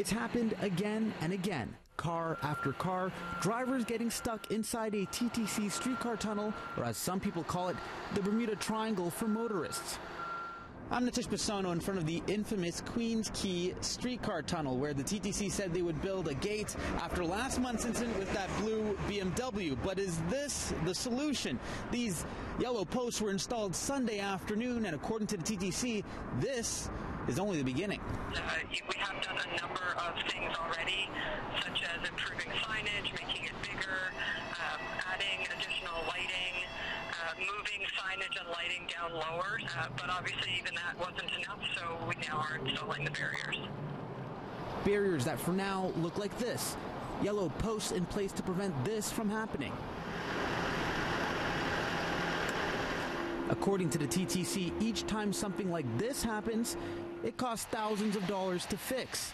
It's happened again and again, car after car, drivers getting stuck inside a TTC streetcar tunnel, or as some people call it, the Bermuda Triangle for motorists. I'm Nitish Bissonauth in front of the infamous Queens Quay Streetcar Tunnel, where the TTC said they would build a gate after last month's incident with that blue BMW. But is this the solution? These yellow posts were installed Sunday afternoon, and according to the TTC, this is only the beginning. We have done a number of things already, such as improving signage, making it bigger, adding additional lighting, moving signage and lighting down lower, but obviously even that wasn't enough, so we now are installing the barriers. Barriers that for now look like this. Yellow posts in place to prevent this from happening. According to the TTC, each time something like this happens, it costs thousands of dollars to fix.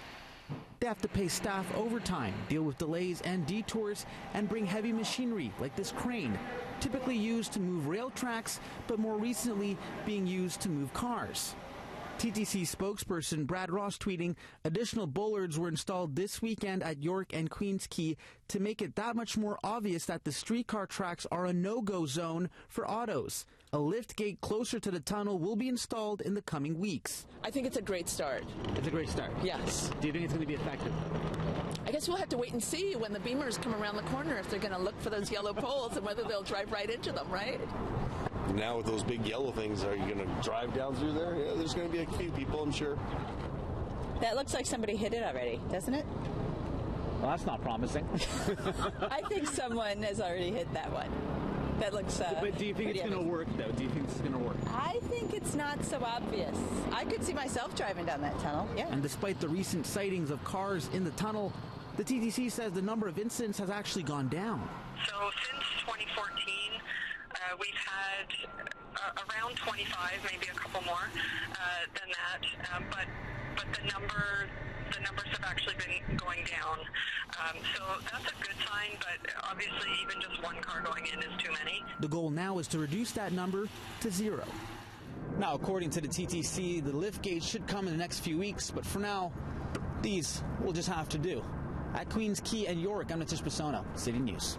They have to pay staff overtime, deal with delays and detours, and bring heavy machinery like this crane, typically used to move rail tracks, but more recently being used to move cars. TTC spokesperson Brad Ross tweeting, additional bollards were installed this weekend at York and Queens Quay to make it that much more obvious that the streetcar tracks are a no-go zone for autos. A lift gate closer to the tunnel will be installed in the coming weeks. I think it's a great start. It's a great start? Yes. Do you think it's going to be effective? I guess we'll have to wait and see when the beamers come around the corner if they're going to look for those yellow poles and whether they'll drive right into them, right? Now with those big yellow things, are you going to drive down through there? Yeah, there's going to be a few people, I'm sure. That looks like somebody hit it already, doesn't it? Well, that's not promising. I think someone has already hit that one. That looks... but do you think it's going to work, though? Do you think it's going to work? I think it's not so obvious. I could see myself driving down that tunnel, yeah. And despite the recent sightings of cars in the tunnel, the TTC says the number of incidents has actually gone down. So since 2014... we've had around 25, maybe a couple more than that, but the numbers have actually been going down. So that's a good sign, but obviously even just one car going in is too many. The goal now is to reduce that number to zero. Now, according to the TTC, the lift gate should come in the next few weeks, but for now, these will just have to do. At Queens Quay and York, I'm Nitish Bissonauth, City News.